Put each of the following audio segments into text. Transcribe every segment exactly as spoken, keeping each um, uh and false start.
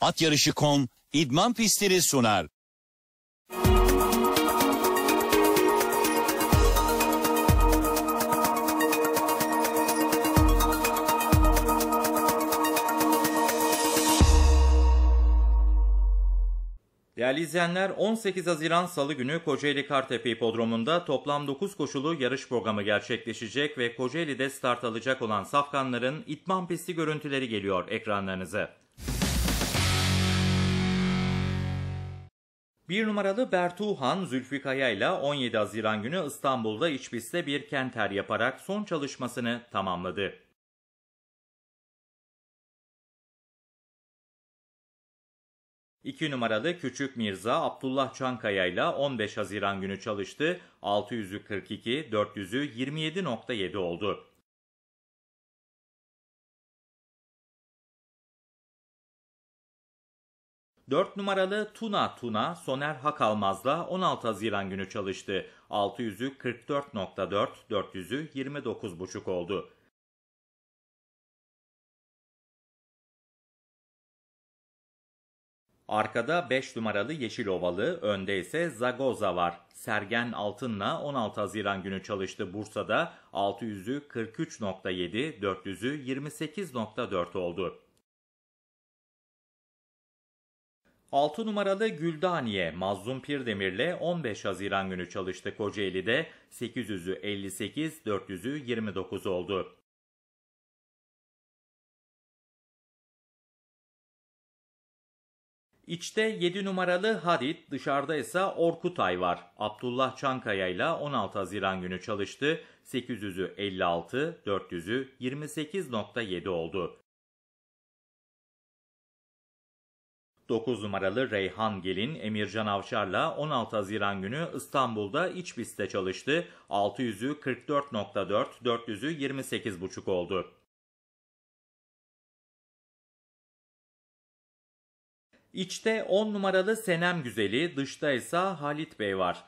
At Yarışı nokta com idman pistleri sunar. Değerli izleyenler, on sekiz Haziran Salı günü Kocaeli Kartepe Hipodromu'nda toplam dokuz koşulu yarış programı gerçekleşecek ve Kocaeli'de start alacak olan safkanların idman pisti görüntüleri geliyor ekranlarınıza. bir numaralı Bertuhan Zülfikaya ile on yedi Haziran günü İstanbul'da iç pistte bir kenter yaparak son çalışmasını tamamladı. iki numaralı Küçük Mirza Abdullah Çankaya ile on beş Haziran günü çalıştı. altı yüzü kırk iki, dört yüzü yirmi yedi nokta yedi oldu. dört numaralı Tuna Tuna Soner Hakalmaz'la on altı Haziran günü çalıştı. altı yüzü kırk dört nokta dört, dört yüzü yirmi dokuz buçuk oldu. Arkada beş numaralı Yeşil Ovalı, önde ise Zagoza var. Sergen Altın'la on altı Haziran günü çalıştı Bursa'da. altı yüzü kırk üç nokta yedi, dört yüzü yirmi sekiz nokta dört oldu. altı numaralı Güldaniye Mazlum Pirdemir'le on beş Haziran günü çalıştı Kocaeli'de. sekiz yüzü elli sekiz, dört yüzü yirmi dokuz oldu. İçte yedi numaralı Hadid, dışarıda ise Orkutay var. Abdullah Çankaya ile on altı Haziran günü çalıştı. sekiz yüzü elli altı, dört yüzü yirmi sekiz nokta yedi oldu. dokuz numaralı Reyhan Gelin Emircan Avcı'yla on altı Haziran günü İstanbul'da iç pistte çalıştı. altı yüzü kırk dört nokta dört, dört yüzü yirmi sekiz buçuk oldu. İçte on numaralı Senem Güzeli, dışta ise Halit Bey var.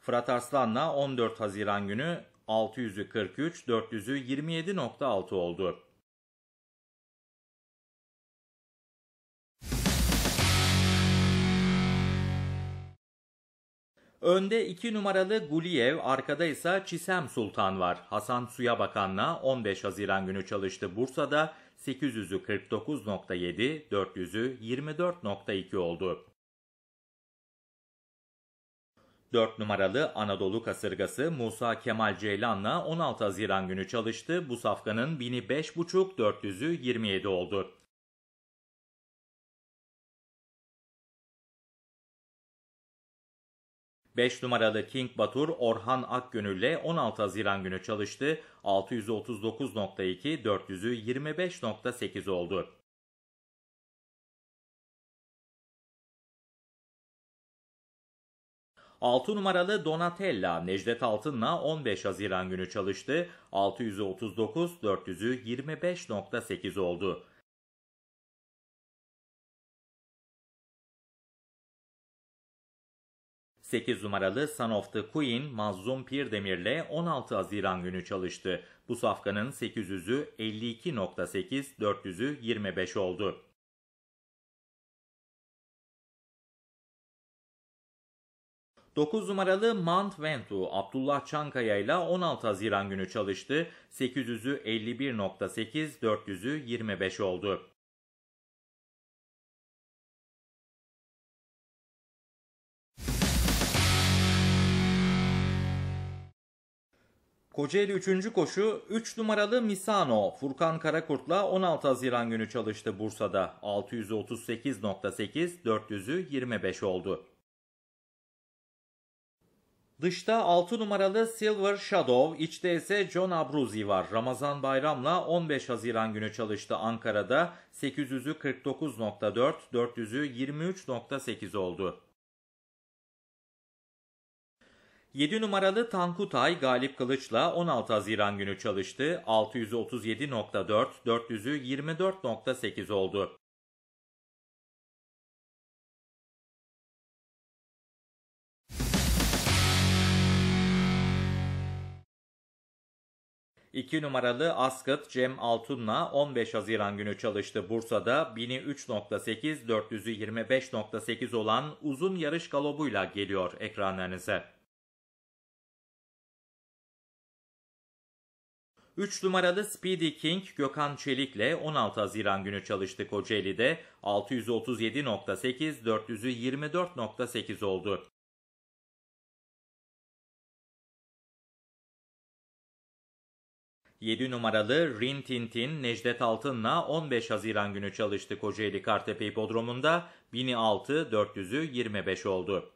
Fırat Arslan'la on dört Haziran günü altı yüzü kırk üç, dört yüzü yirmi yedi nokta altı oldu. Önde iki numaralı Guliyev, arkada ise Çisem Sultan var. Hasan Suya Bakan'la on beş Haziran günü çalıştı Bursa'da. sekiz yüzü kırk dokuz nokta yedi, dört yüzü yirmi dört nokta iki oldu. dört numaralı Anadolu Kasırgası Musa Kemal Ceylan'la on altı Haziran günü çalıştı. Bu safkanın bini beş buçuk, dört yüzü yirmi yedi oldu. beş numaralı King Batur Orhan Akgönül'le on altı Haziran günü çalıştı. altı yüz otuz dokuz nokta iki, dört yüzü yirmi beş nokta sekiz oldu. altı numaralı Donatella Necdet Altın'la on beş Haziran günü çalıştı. altı yüz otuz dokuz, dört yüzü yirmi beş nokta sekiz oldu. sekiz numaralı Son of the Queen Mazlum Pirdemir'le on altı Haziran günü çalıştı. Bu safkanın sekiz yüzü elli iki nokta sekiz, dört yüzü yirmi beş oldu. dokuz numaralı Mount Ventu Abdullah Çankaya ile on altı Haziran günü çalıştı. sekiz yüzü elli bir nokta sekiz, dört yüzü yirmi beş oldu. Kocaeli üçüncü koşu üç numaralı Misano Furkan Karakurt'la on altı Haziran günü çalıştı Bursa'da. altı yüz otuz sekiz nokta sekiz, dört yüzü yirmi beş oldu. Dışta altı numaralı Silver Shadow, içte ise John Abruzzi var. Ramazan bayramla on beş Haziran günü çalıştı Ankara'da. sekiz yüzü kırk dokuz nokta dört, dört yüzü yirmi üç nokta sekiz oldu. yedi numaralı Tankutay Galip Kılıç'la on altı Haziran günü çalıştı. altı yüz otuz yedi nokta dört, dört yüzü yirmi dört nokta sekiz oldu. iki numaralı Askat Cem Altun'la on beş Haziran günü çalıştı Bursa'da. bini üç nokta sekiz, dört yüzü yirmi beş nokta sekiz olan uzun yarış galobuyla geliyor ekranlarınıza. üç numaralı Speedy King Gökhan Çelik'le on altı Haziran günü çalıştı Kocaeli'de. altı yüz otuz yedi nokta sekiz, dört yüzü yirmi dört nokta sekiz oldu. yedi numaralı Rin Tin Tin Necdet Altın'la on beş Haziran günü çalıştı Kocaeli Kartepe Hipodromu'nda. bini altı, dört yüzü yirmi beş oldu.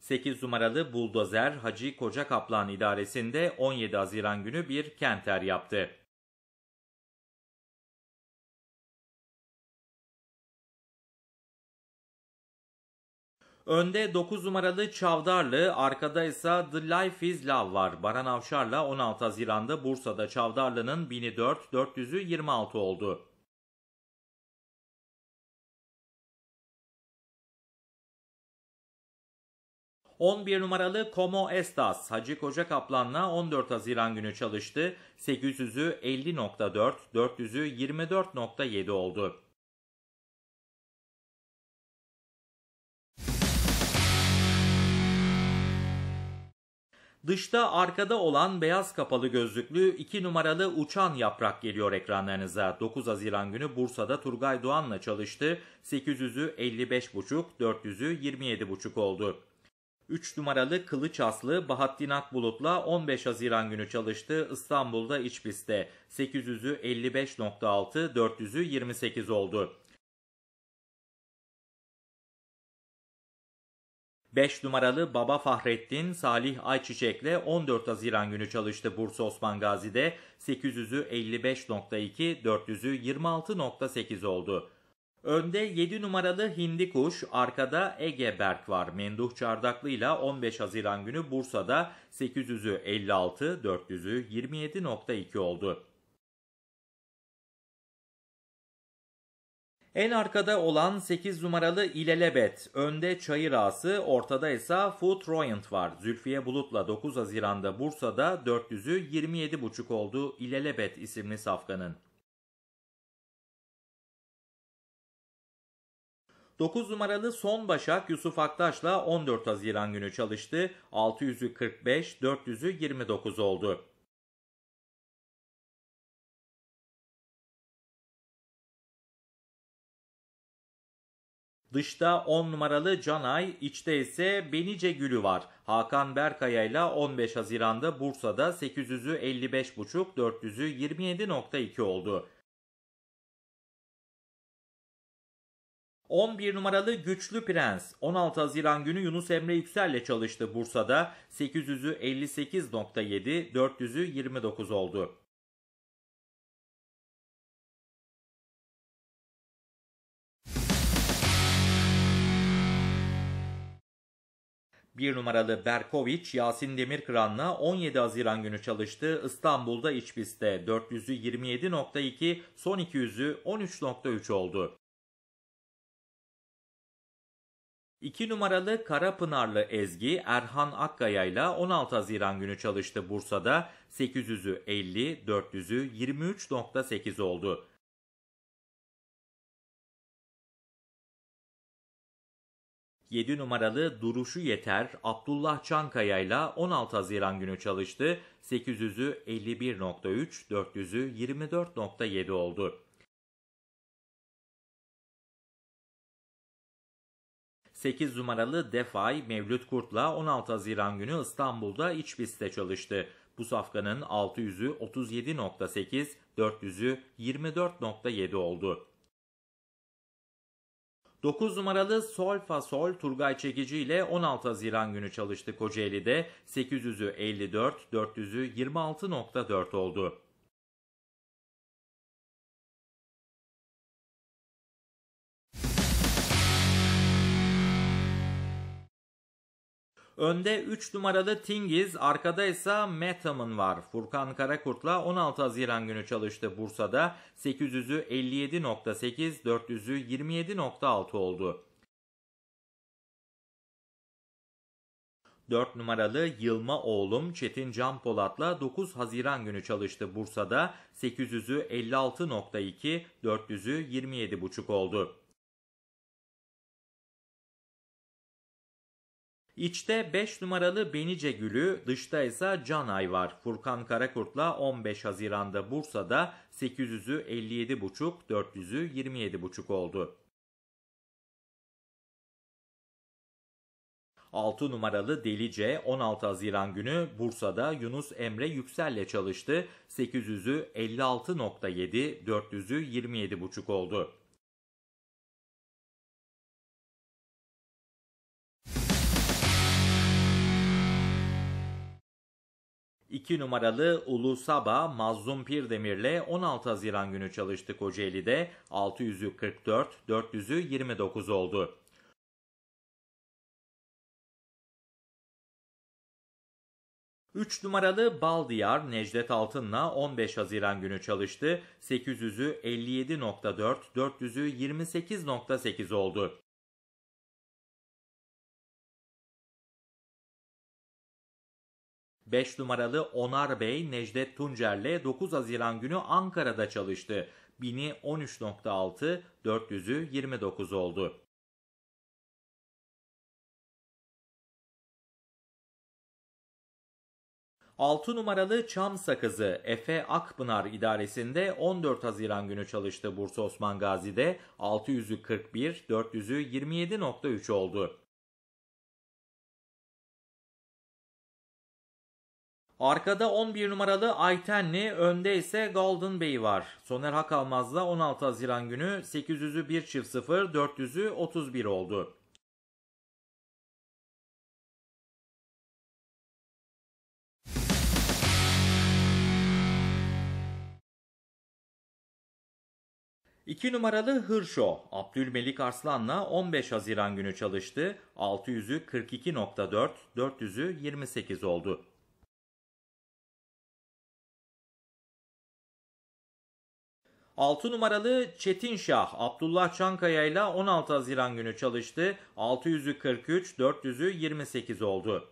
sekiz numaralı Buldozer Hacı Kocakaplan idaresinde on yedi Haziran günü bir kenter yaptı. Önde dokuz numaralı Çavdarlı, arkada ise The Life is Love var. Baran Avşar'la on altı Haziran'da Bursa'da Çavdarlı'nın bini dört, dört yüzü yirmi altı oldu. on bir numaralı Como Estas Hacı Kocakaplan'la on dört Haziran günü çalıştı. sekiz yüzü elli nokta dört, dört yüzü yirmi dört nokta yedi oldu. Dışta arkada olan beyaz kapalı gözlüklü iki numaralı Uçan Yaprak geliyor ekranlarınıza. dokuz Haziran günü Bursa'da Turgay Doğan'la çalıştı. sekiz yüzü elli beş buçuk, dört yüzü yirmi yedi buçuk oldu. üç numaralı Kılıç Aslı Bahattin Akbulut'la on beş Haziran günü çalıştı İstanbul'da iç pistte. sekiz yüzü elli beş nokta altı, dört yüzü yirmi sekiz oldu. beş numaralı Baba Fahrettin Salih Ayçiçek'le on dört Haziran günü çalıştı Bursa Osman Gazi'de. sekiz yüzü elli beş nokta iki, dört yüzü yirmi altı nokta sekiz oldu. Önde yedi numaralı Hindi Kuş, arkada Ege Berk var. Menduh Çardaklı ile on beş Haziran günü Bursa'da sekiz yüzü elli altı, dört yüzü yirmi yedi nokta iki oldu. En arkada olan sekiz numaralı İlelebet, önde Çayır Ağası, ortada ise Food Royant var. Zülfiye Bulut'la dokuz Haziran'da Bursa'da dört yüzü yirmi yedi buçuk oldu İlelebet isimli safkanın. dokuz numaralı Son Başak Yusuf Aktaş'la on dört Haziran günü çalıştı. altı yüzü kırk beş, dört yüzü yirmi dokuz oldu. Dışta on numaralı Canay, içte ise Benice Gülü var. Hakan Berkaya ile on beş Haziran'da Bursa'da sekiz yüzü elli beş buçuk, dört yüzü yirmi yedi nokta iki oldu. on bir numaralı Güçlü Prens on altı Haziran günü Yunus Emre Yüksel'le çalıştı Bursa'da. sekiz yüzü elli sekiz nokta yedi, dört yüzü yirmi dokuz oldu. bir numaralı Berkoviç Yasin Demirkıran'la on yedi Haziran günü çalıştı İstanbul'da iç pistte. dört yüzü yirmi yedi nokta iki, son iki yüzü on üç nokta üç oldu. iki numaralı Karapınarlı Ezgi Erhan Akkaya ile on altı Haziran günü çalıştı Bursa'da. sekiz yüzü elli, dört yüzü yirmi üç nokta sekiz oldu. yedi numaralı Duruşu Yeter Abdullah Çankaya ile on altı Haziran günü çalıştı. sekiz yüzü elli bir nokta üç, dört yüzü yirmi dört nokta yedi oldu. sekiz numaralı Defay Mevlüt Kurt'la on altı Haziran günü İstanbul'da iç pistte çalıştı. Bu safkanın altı yüzü otuz yedi nokta sekiz, dört yüzü yirmi dört nokta yedi oldu. dokuz numaralı Sol Fasol Turgay Çekici ile on altı Haziran günü çalıştı Kocaeli'de. sekiz yüzü elli dört, dört yüzü yirmi altı nokta dört oldu. Önde üç numaralı Tingiz, arkada ise Metam'ın var. Furkan Karakurt'la on altı Haziran günü çalıştı Bursa'da. sekiz yüzü elli yedi nokta sekiz, dört yüzü yirmi yedi nokta altı oldu. dört numaralı Yılma Oğlum Çetin Can Polat'la dokuz Haziran günü çalıştı Bursa'da. sekiz yüzü elli altı nokta iki, dört yüzü yirmi yedi buçuk oldu. İçte beş numaralı Benice Gülü, dışta ise Canay var. Furkan Karakurt'la on beş Haziran'da Bursa'da sekiz yüzü elli yedi buçuk, dört yüzü yirmi yedi buçuk oldu. altı numaralı Delice on altı Haziran günü Bursa'da Yunus Emre Yüksel'le çalıştı. sekiz yüzü elli altı nokta yedi, dört yüzü yirmi yedi buçuk oldu. iki numaralı Ulu Saba Mazlum Pirdemir'le on altı Haziran günü çalıştı Kocaeli'de. altı yüzü kırk dört, dört yüzü yirmi dokuz oldu. üç numaralı Baldiyar Necdet Altın'la on beş Haziran günü çalıştı. sekiz yüzü elli yedi nokta dört, dört yüzü yirmi sekiz nokta sekiz oldu. beş numaralı Onar Bey Necdet Tuncer'le dokuz Haziran günü Ankara'da çalıştı. bini on üç nokta altı, dört yüzü yirmi dokuz oldu. altı numaralı Çam Sakızı Efe Akpınar idaresinde on dört Haziran günü çalıştı Bursa Osman Gazi'de. altı yüzü kırk bir, dört yüzü yirmi yedi nokta üç oldu. Arkada on bir numaralı Aytenli, önde ise Golden Bey var. Soner Hakalmaz'la on altı Haziran günü sekiz yüzü bir çift sıfır, dört yüzü otuz bir oldu. iki numaralı Hırşo, Abdülmelik Arslan'la on beş Haziran günü çalıştı. altı yüzü kırk iki nokta dört, dört yüzü yirmi sekiz oldu. altı numaralı Çetinşah Abdullah Çankaya ile on altı Haziran günü çalıştı. altı yüzü kırk üç, dört yüzü yirmi sekiz oldu.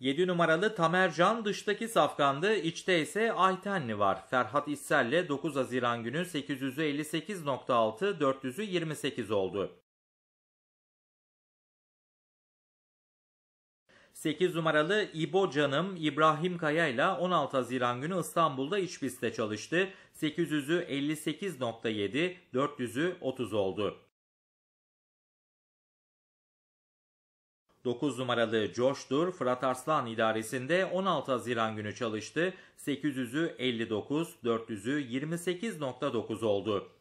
yedi numaralı Tamercan dıştaki safkandı, içte ise Aytenli var. Ferhat İssel ile dokuz Haziran günü sekiz yüz elli sekiz nokta altı, dört yüzü yirmi sekiz oldu. sekiz numaralı İbo Canım İbrahim Kaya ile on altı Haziran günü İstanbul'da iç pistte çalıştı. sekiz yüzü elli sekiz nokta yedi, dört yüzü otuz oldu. dokuz numaralı Coştur Fırat Arslan idaresinde on altı Haziran günü çalıştı. sekiz yüzü elli dokuz, dört yüzü yirmi sekiz nokta dokuz oldu.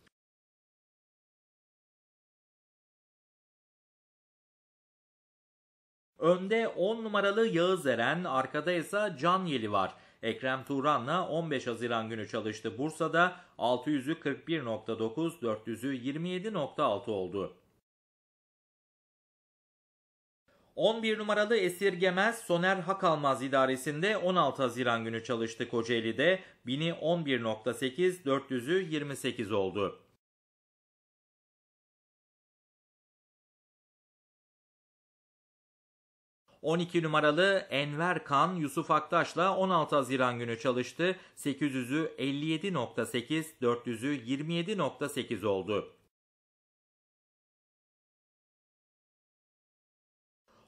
Önde on numaralı Yağız Eren, arkada ise Can Yeli var. Ekrem Turan'la on beş Haziran günü çalıştı Bursa'da. altı yüzü kırk bir nokta dokuz, dört yüzü yirmi yedi nokta altı oldu. on bir numaralı Esirgemez Soner Hakalmaz idaresinde on altı Haziran günü çalıştı Kocaeli'de. bini on bir nokta sekiz, dört yüzü yirmi sekiz oldu. on iki numaralı Enver Kan Yusuf Aktaş'la on altı Haziran günü çalıştı. sekiz yüzü elli yedi nokta sekiz, dört yüzü yirmi yedi nokta sekiz oldu.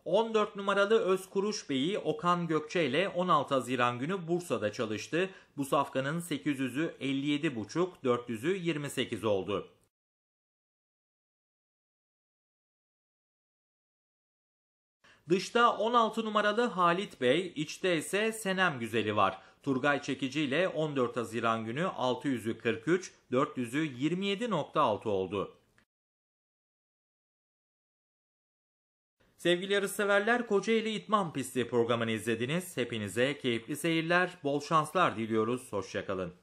on dört numaralı Özkuruş Bey'i Okan Gökçe ile on altı Haziran günü Bursa'da çalıştı. Bu safkanın sekiz yüzü elli yedi buçuk, dört yüzü yirmi sekiz oldu. Dışta on altı numaralı Halit Bey, içte ise Senem Güzeli var. Turgay Çekici ile on dört Haziran günü altı yüzü kırk üç, dört yüzü yirmi yedi nokta altı oldu. Sevgili yarışseverler, Kocaeli İtman Pisti programını izlediniz. Hepinize keyifli seyirler, bol şanslar diliyoruz. Hoşçakalın.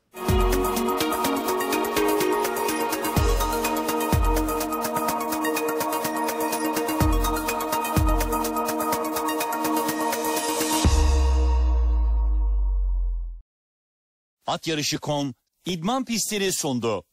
At Yarışı nokta com idman pistini sundu.